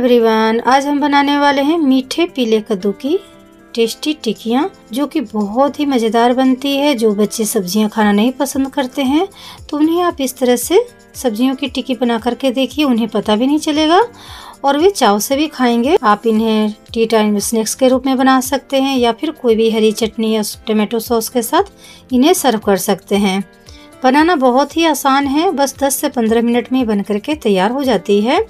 Everyone, आज हम बनाने वाले हैं मीठे पीले कद्दू की टेस्टी टिकियाँ जो कि बहुत ही मज़ेदार बनती है। जो बच्चे सब्जियाँ खाना नहीं पसंद करते हैं तो उन्हें आप इस तरह से सब्जियों की टिक्की बना करके देखिए, उन्हें पता भी नहीं चलेगा और वे चाव से भी खाएंगे। आप इन्हें टी टाइम स्नैक्स के रूप में बना सकते हैं या फिर कोई भी हरी चटनी या टोमेटो सॉस के साथ इन्हें सर्व कर सकते हैं। बनाना बहुत ही आसान है, बस 10 से 15 मिनट में बन करके तैयार हो जाती है।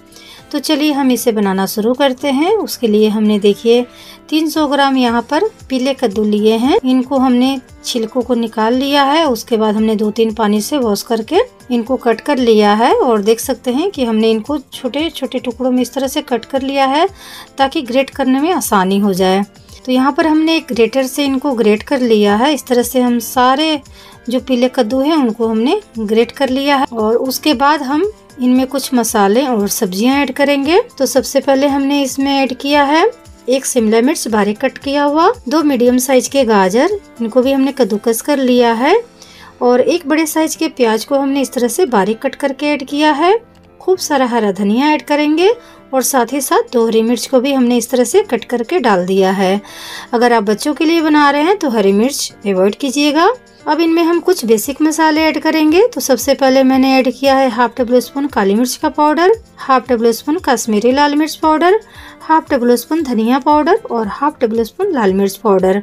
तो चलिए हम इसे बनाना शुरू करते हैं। उसके लिए हमने देखिए 300 ग्राम यहाँ पर पीले कद्दू लिए हैं। इनको हमने छिलकों को निकाल लिया है, उसके बाद हमने 2-3 पानी से वॉश करके इनको कट कर लिया है। और देख सकते हैं कि हमने इनको छोटे छोटे टुकड़ों में इस तरह से कट कर लिया है ताकि ग्रेट करने में आसानी हो जाए। तो यहाँ पर हमने एक ग्रेटर से इनको ग्रेट कर लिया है। इस तरह से हम सारे जो पीले कद्दू हैं उनको हमने ग्रेट कर लिया है। और उसके बाद हम इनमें कुछ मसाले और सब्जियां ऐड करेंगे। तो सबसे पहले हमने इसमें ऐड किया है एक शिमला मिर्च बारीक कट किया हुआ, 2 मीडियम साइज के गाजर, इनको भी हमने कद्दूकस कर लिया है, और एक बड़े साइज के प्याज को हमने इस तरह से बारीक कट करके ऐड किया है। खूब सारा हरा धनिया ऐड करेंगे और साथ ही साथ 2 हरी मिर्च को भी हमने इस तरह से कट करके डाल दिया है। अगर आप बच्चों के लिए बना रहे हैं तो हरी मिर्च अवॉइड कीजिएगा। अब इनमें हम कुछ बेसिक मसाले ऐड करेंगे। तो सबसे पहले मैंने ऐड किया है 1/2 टेबल स्पून काली मिर्च का पाउडर, 1/2 टेबल स्पून कश्मीरी लाल मिर्च पाउडर, 1/2 टेबल स्पून धनिया पाउडर और 1/2 टेबल स्पून लाल मिर्च पाउडर।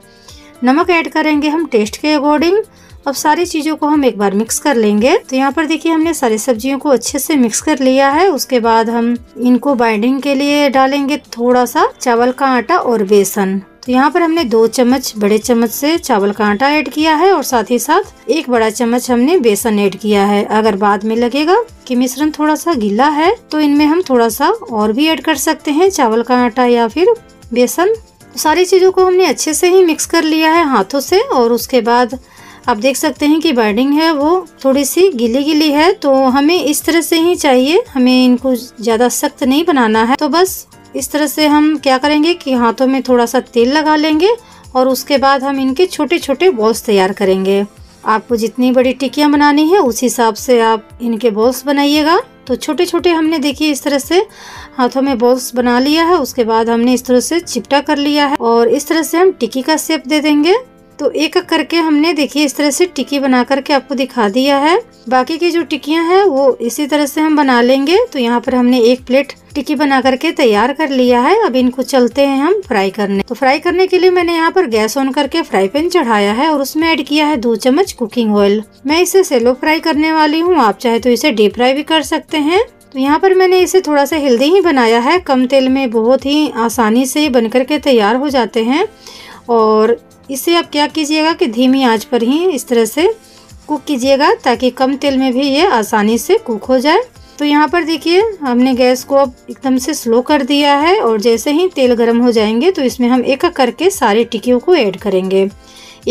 नमक ऐड करेंगे हम टेस्ट के अकॉर्डिंग। अब सारी चीज़ों को हम एक बार मिक्स कर लेंगे। तो यहाँ पर देखिए हमने सारी सब्जियों को अच्छे से मिक्स कर लिया है। उसके बाद हम इनको बाइंडिंग के लिए डालेंगे थोड़ा सा चावल का आटा और बेसन। तो यहाँ पर हमने 2 चम्मच बड़े चम्मच से चावल का आटा ऐड किया है और साथ ही साथ 1 बड़ा चम्मच हमने बेसन ऐड किया है। अगर बाद में लगेगा कि मिश्रण थोड़ा सा गीला है तो इनमें हम थोड़ा सा और भी ऐड कर सकते हैं, चावल का आटा या फिर बेसन। सारी चीज़ों को हमने अच्छे से ही मिक्स कर लिया है हाथों से। और उसके बाद आप देख सकते हैं कि बाइंडिंग है वो थोड़ी सी गीली गीली है, तो हमें इस तरह से ही चाहिए, हमें इनको ज़्यादा सख्त नहीं बनाना है। तो बस इस तरह से हम क्या करेंगे कि हाथों में थोड़ा सा तेल लगा लेंगे और उसके बाद हम इनके छोटे छोटे बॉल्स तैयार करेंगे। आपको जितनी बड़ी टिक्कियाँ बनानी है उस हिसाब से आप इनके बॉल्स बनाइएगा। तो छोटे छोटे हमने देखिए इस तरह से हाथों में बॉल्स बना लिया है। उसके बाद हमने इस तरह से चिपटा कर लिया है और इस तरह से हम टिक्की का शेप दे देंगे। तो एक एक करके हमने देखिए इस तरह से टिक्की बना करके आपको दिखा दिया है। बाकी की जो टिक्कियाँ हैं वो इसी तरह से हम बना लेंगे। तो यहाँ पर हमने एक प्लेट टिक्की बना करके तैयार कर लिया है। अब इनको चलते हैं हम फ्राई करने। तो फ्राई करने के लिए मैंने यहाँ पर गैस ऑन करके फ्राई पैन चढ़ाया है और उसमें ऐड किया है 2 चम्मच कुकिंग ऑयल। मैं इसे सेलो फ्राई करने वाली हूँ, आप चाहे तो इसे डीप फ्राई भी कर सकते हैं। तो यहाँ पर मैंने इसे थोड़ा सा हेल्दी ही बनाया है, कम तेल में बहुत ही आसानी से बन करके तैयार हो जाते हैं। और इसे आप क्या कीजिएगा कि धीमी आंच पर ही इस तरह से कुक कीजिएगा ताकि कम तेल में भी ये आसानी से कुक हो जाए। तो यहाँ पर देखिए हमने गैस को अब एकदम से स्लो कर दिया है और जैसे ही तेल गर्म हो जाएंगे तो इसमें हम एक एक करके सारी टिक्कियों को ऐड करेंगे।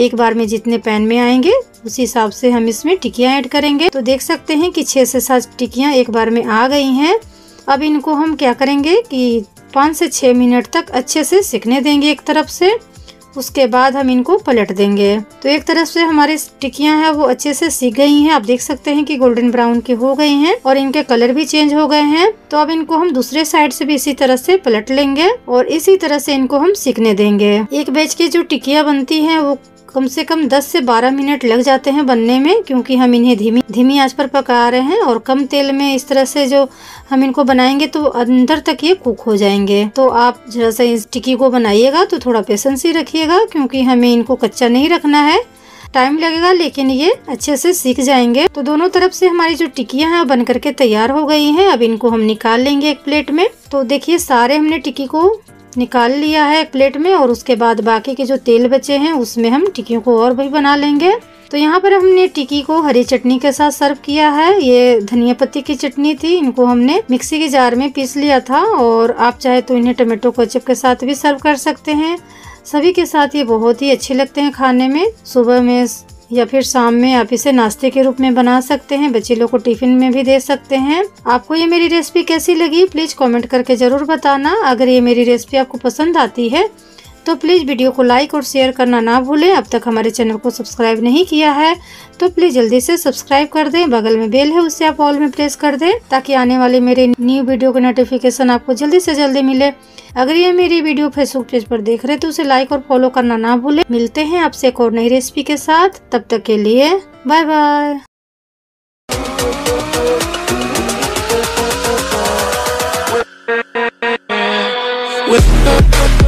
एक बार में जितने पैन में आएंगे उस हिसाब से हम इसमें टिक्कियाँ ऐड करेंगे। तो देख सकते हैं कि 6 से 7 टिक्कियाँ एक बार में आ गई हैं। अब इनको हम क्या करेंगे कि 5 से 6 मिनट तक अच्छे से सिकने देंगे एक तरफ से, उसके बाद हम इनको पलट देंगे। तो एक तरफ से हमारी टिक्कियाँ हैं वो अच्छे से सिक गई हैं, आप देख सकते हैं कि गोल्डन ब्राउन की हो गई हैं और इनके कलर भी चेंज हो गए हैं। तो अब इनको हम दूसरे साइड से भी इसी तरह से पलट लेंगे और इसी तरह से इनको हम सिकने देंगे। एक बैच की जो टिक्कियाँ बनती हैं वो कम से कम 10 से 12 मिनट लग जाते हैं बनने में, क्योंकि हम इन्हें धीमी धीमी आंच पर पका रहे हैं और कम तेल में इस तरह से जो हम इनको बनाएंगे तो अंदर तक ये कुक हो जाएंगे। तो आप जरा सा इस टिक्की को बनाइएगा तो थोड़ा पेशेंस ही रखिएगा, क्योंकि हमें इनको कच्चा नहीं रखना है, टाइम लगेगा लेकिन ये अच्छे से सीख जाएंगे। तो दोनों तरफ से हमारी जो टिक्कियाँ हैं बन करके तैयार हो गई हैं। अब इनको हम निकाल लेंगे एक प्लेट में। तो देखिए सारे हमने टिक्की को निकाल लिया है एक प्लेट में और उसके बाद बाकी के जो तेल बचे हैं उसमें हम टिक्कियों को और भी बना लेंगे। तो यहाँ पर हमने टिक्की को हरी चटनी के साथ सर्व किया है। ये धनिया पत्ती की चटनी थी, इनको हमने मिक्सी के जार में पीस लिया था और आप चाहे तो इन्हें टमाटो केचप के साथ भी सर्व कर सकते हैं। सभी के साथ ये बहुत ही अच्छे लगते हैं खाने में। सुबह में या फिर शाम में आप इसे नाश्ते के रूप में बना सकते हैं, बच्चे लोग को टिफिन में भी दे सकते हैं। आपको ये मेरी रेसिपी कैसी लगी प्लीज़ कमेंट करके ज़रूर बताना। अगर ये मेरी रेसिपी आपको पसंद आती है तो प्लीज़ वीडियो को लाइक और शेयर करना ना भूलें। अब तक हमारे चैनल को सब्सक्राइब नहीं किया है तो प्लीज़ जल्दी से सब्सक्राइब कर दें। बगल में बेल है उससे आप ऑल में प्रेस कर दें ताकि आने वाले मेरे न्यू वीडियो का नोटिफिकेशन आपको जल्दी से जल्दी मिले। अगर ये मेरी वीडियो फेसबुक पेज पर देख रहे हैं तो उसे लाइक और फॉलो करना ना भूलें। मिलते हैं आपसे एक और नई रेसिपी के साथ, तब तक के लिए बाय बाय।